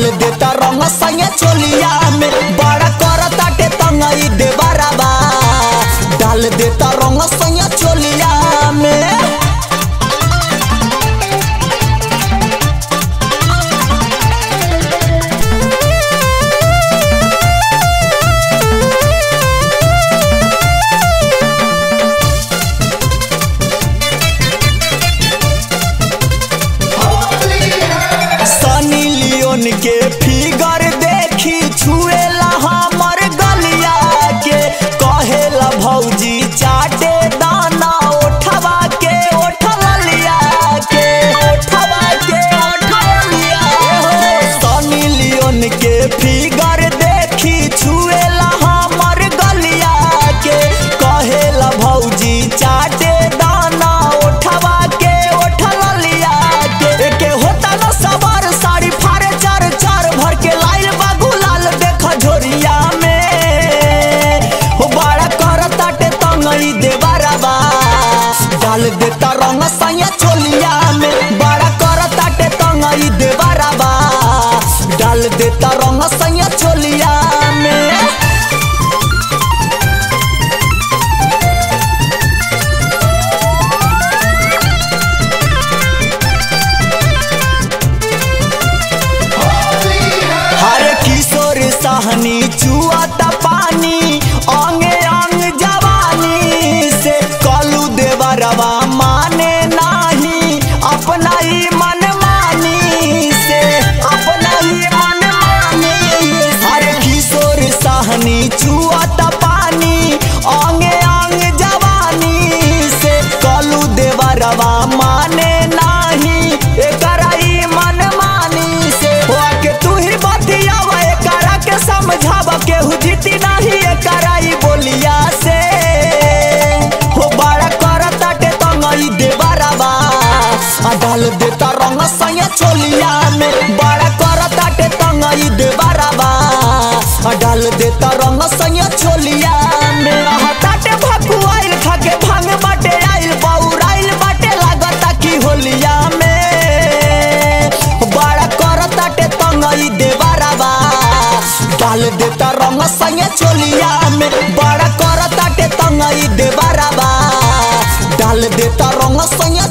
डाल देता रंग संगे चोलिया में, बड़ा करता के तंगई देवराबा डाल देता रंग संगे चोलिया में। के फिगर देखी छुएला हमर गलिया के, कहेला भौजी चाटे दाना ओठवा के ओठवा लिया हो। सनी लियोन के फिगर देखी छुएला हमर गलिया के, कहेला भौजी चाटे दाना ओठवा के एके होता न सवार साड़ी डाल देता रंग संगे चोलिया में, बड़ा करता के तंगई देवराबा डाल देता रंग संगे चोलिया में। हरे किशोर साहनी चुआता पानी अंगे अंग जवानी से, कलू देवराबा माने नहीं अपना ही मनमानी से, हरे किशोर साहनी चुआता पानी अंगे अंग जवानी से, कलू देवराबा माने नहीं एकरा ही मनमानी से। वाके तुही बतिया एकरा के समझाव केहू जीती नहीं एकरा ही बोलिया से, हो बड़ा करता के तंगई देवराबा डाल देता रंग संगे चोलिया में, बड़ा करता के तंगई देवराबा डाल देता रंग संगे चोलिया में। हटाटे भकुआइल खाके भांग बाटे आइल बौराइल बाटे लागता की होलिया में, बड़ा करता के तंगई देवराबा डाल देता रंग संगे चोलिया में, बड़ा करता के तंगई देवराबा डाल देता रंग संगे